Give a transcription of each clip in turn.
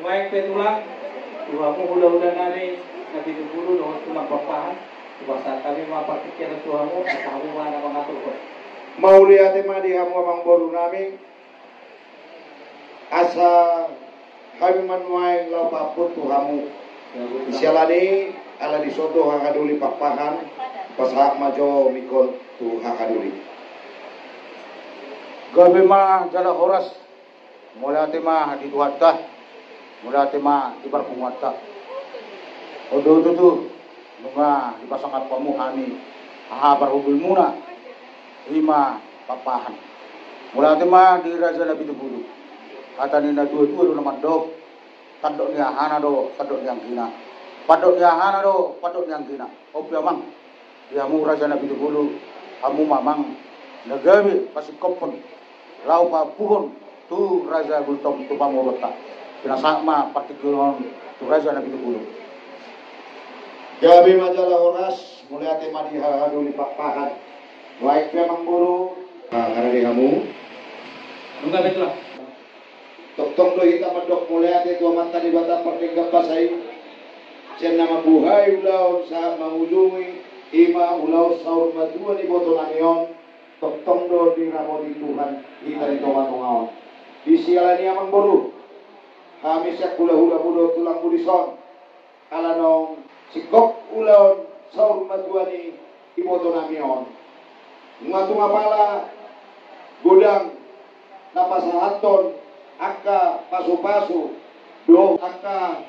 Waik petulang, dua mudah-mudahan nari, nanti dulu dengan tulang bapahan, bahasa kami mengapa pikiran tuamu, kami mana mengatur pun. Mau lihat madi hamu amang boru nami, asa kami menuai lapa pun tuhamu. Sialani ala disoto hakaduli papahan, pasak majo mikol tu hakaduli. Gabi mah jalan horas, mulai tema di duatah, mulai tema di berpenguatah. Odo itu tu, nunga di pasangan pamuhani, aha berhubul muna, lima papahan. Mulai tema di raja lebih terburu, kata nina dua-dua nama dok, kadok yang hana do, kadok yang kina, padok yang hana do, padok yang kina. Opya mang, dia mu raja lebih terburu, kamu mamang. Negeri pasti kompon, lau papuhon tu raja gultom tu pamorota. Kena sama partikular tu raja nabi tu gulung. Jadi majalah horas mulai tema di hadu lipat pahat. Baik memang buru, karena dihamu. Enggak betullah. Tok-tok tu kita mendok mulai di dua mata di batam pertinggal pasai. Jen nama buhay ulau sah mengunjungi ima ulau Saurmatua di botonanion. Tong do di ramodi Tuhan kita di tomat ngawal di sialani amang boru kami sak kula hula budo tulang budison ala nong sikok ulaon Saurmatuani iboto namion ngatung apala godang napasahaton akka pasu-pasu do akka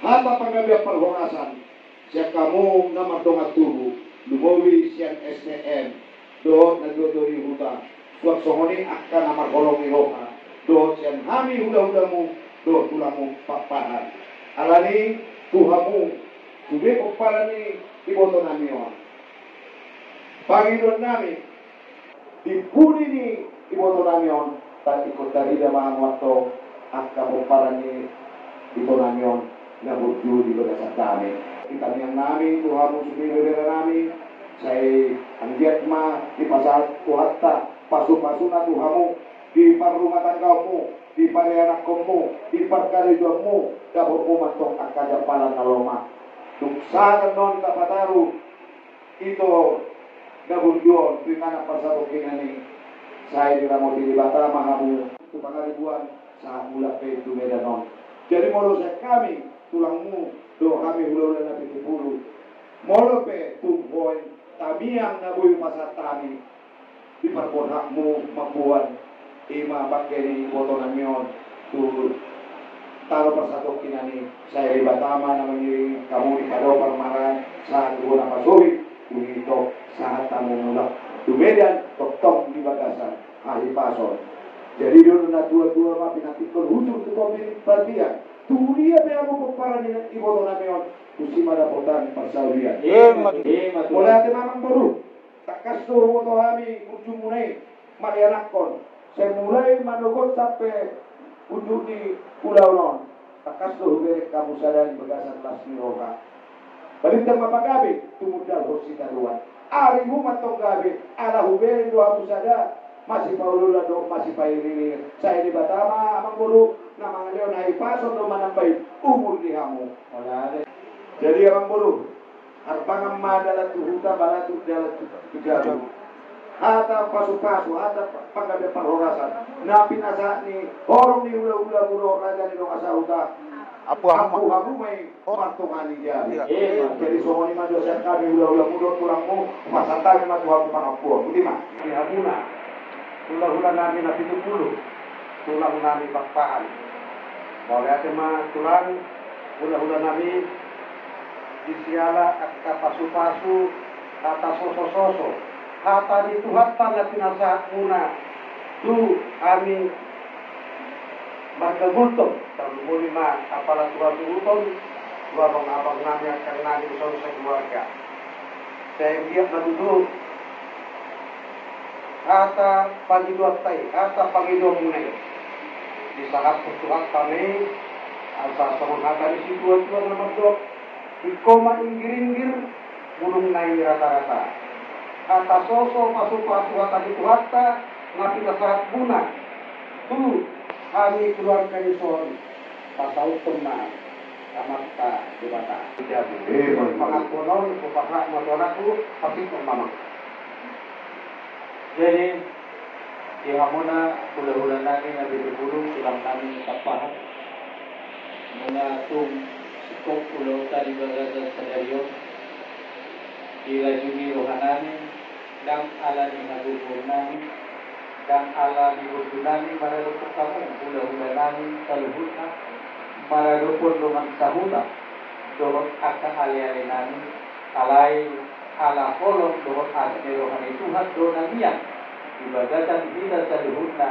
hamba pengambil perhorasan siak kamu nama dongat tubuh lumowi sian SDM doh dan dohtori hutan, buat sohoni akan amar golongi roha, doh sian hami huda-hudamu, doh tulamu papahan. Alani tuhamu, tuwe kopalani iboto namion. Pangidon nami, dipuni ni iboto namion, tak ikut dari damahan waktu, akan kopalani iboto namion, nyambut juru di berdasar kami. Kita yang nami, tuhamu subi berdasar nami, saya anjat ma di pasar kuata pasu-pasuna tuhamu di parumatan kaumu di parianak kaumu di parkarijuamu dapurku matok akaja palan aloma duksakan non kapataru itu gabunjuan di kanak pasatu kinani saya diramoti di bata mahamu tupang ribuan saat mula peitu medanon jadi molosak kami tulangmu doh kami hululan nabi tipulu molope tumpoin kami yang nabuhi masa kami di perkorakmu membuat ima bakeni botonamion turut taruh persatu kinani saya di batama namanya kamu di kado permaran saat guna pasuri begitu saat tamu mulak di medan toktok di bagasan ahli pasor jadi dulu na dua-dua mapi nanti kelhujur ke kopi perbiak tuh dia beamu keparan di botonamion kusim ada potan persaurian. Mulai hati mamang baru tak kasur woto kami ujung mulai malianakon saya mulai manukon sampai ujung di pulau non tak kasur huber kamu sadari bagasan lasmi roka balintang bapak gabe tumudal hosita luan arimu matong gabe ala huber dua kamu sadar masih paulula dong masih pahirir saya di batama amang baru nama leon hai pason do manambai umur di kamu oleh jadi orang bulu, harpangan madalah tuhuta balatu dalam tujuan. Hata pasu-pasu, hata panggabe perhorasan. Napi nasak ni, orang ni hula-hula bulu raja ni dong asal huta. Apu-apu mai pantungan ni jadi. Jadi semua ni maju saya kami hula-hula bulu kurangmu, masa tadi maju aku panapu. Bukan? Bukan. Hula-hula nami napi tu bulu, tulang nami bakpahan. Boleh ada mah tulang, hula-hula nami. Disiala akta pasu-pasu kata soso-soso kata di Tuhan tanda pinasa muna tu kami bakal gutom dan mulima apalah Tuhan gutom dua abang-abang nami akan nami soal sekeluarga saya lihat dulu kata pagi dua tay kata pagi dua munai di saat Tuhan kami asal sama kata di situ dua nomor dua dikoma inggir-inggir bulung naik rata-rata kata sosok pasu-pasu kata dikuata napi kesahat guna tuh kami keluarga Yusori pasau tema amata di Batak. Pengakuan upacara motoratu tapi pemamang. Jadi di hamuna bulan-bulan lagi nabi berburu silang kami tapahat mengatum sikok pulau tadi bagaza sadario dilajuni rohanani dan ala di naburnani dan ala di burnani pada lupuk kamu bulan-bulanani kaluhutna para rupun rumah sahuta dohot akan alialinani alai ala holong dohot asli rohani Tuhan donanian ibadatan bila saluhutna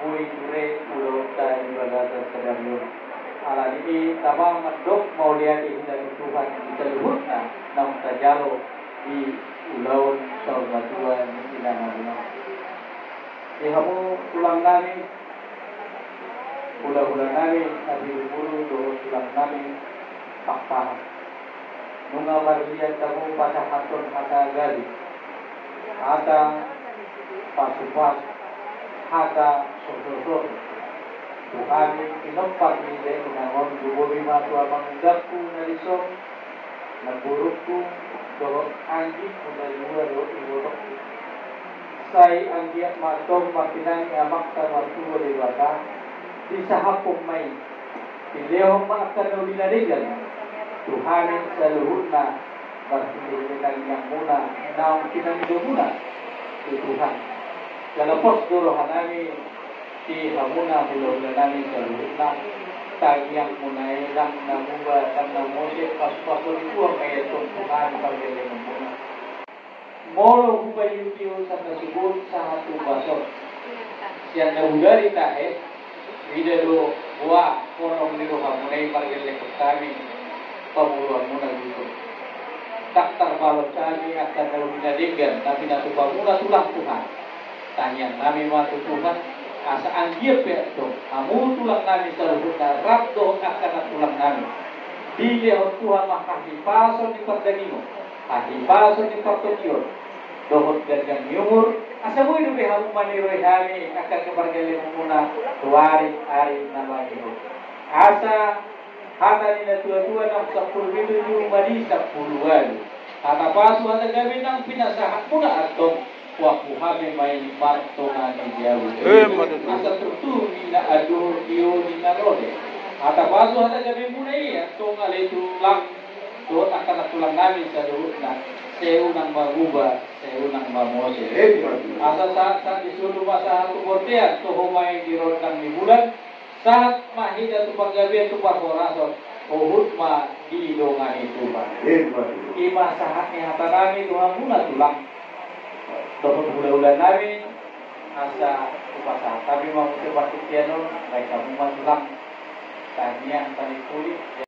murid murid pulau dan ibadatan sedamiun ala ini tabang mendok mauliati dari Tuhan di saluhutna nam tajalo di pulau Saurmatua di Namabunang di kamu pulang nani bulan-bulan nari nabi bulu dohot ulang nari pakpahan mengawal lihat kamu pada hatun hata gali hata pasupas hata sososoh Tuhan inompak nilai menangon duwobi matua mengidapku narisom memburukku dohot anjik menarimu dohot iwotok say anggiak matom makinani amak tanwa tuwo dewata disahap pemain beliau makan bila regal Tuhan seluhurna berhubungan yang muna naun kita hidup muna di Tuhan jalapos dorohanami di hamuna bulananami seluhurna tang yang munai dan namuba dan namose pas-pasun itu amaya Tuhan panggilin muna molo hubayu piyo sana subur sahatu basot siang nahudari tahe Ida do wa kono ni do hamunai pargel le kami pamuluan muna gitu. Tak terbalut kami akan dalam dinadegan tapi natu pamula tulah Tuhan. Tanya nami matu Tuhan asa anggir pe do. Kamu tulang nami terbuka rap do akan tulang nami. Dile Tuhan maka dipaso di perdanimo. Dipaso di pertokio. Dohot dan yang nyuhur asamu hidup hamu maniroi hami akan kebargele muna tuari ari nama hidup asa hata nila tua-tua nam sepuluh ribu jumadi sepuluhan hata pasu hata gabi nam pinasahat muna atom waku hami maini martonani jauh asa tertu nila adur iyo nila rode hata pasu hata gabi muna iya tonga le tulang dohot akan tulang nami saluhutna seunang maguba, seunang mamose. Asa saat disuruh masa satu bortea, tohomai dirondang di bulan. Saat mahida tu panggabian tu pasorason, ohutma di dongani Tuhan. Ima saatnya hata nami Tuhan mula tulang. Dohut bulan-bulan nami, asa upasah. Tapi mau sebab ketianon, baik kamu tulang. Tanya tani kulit.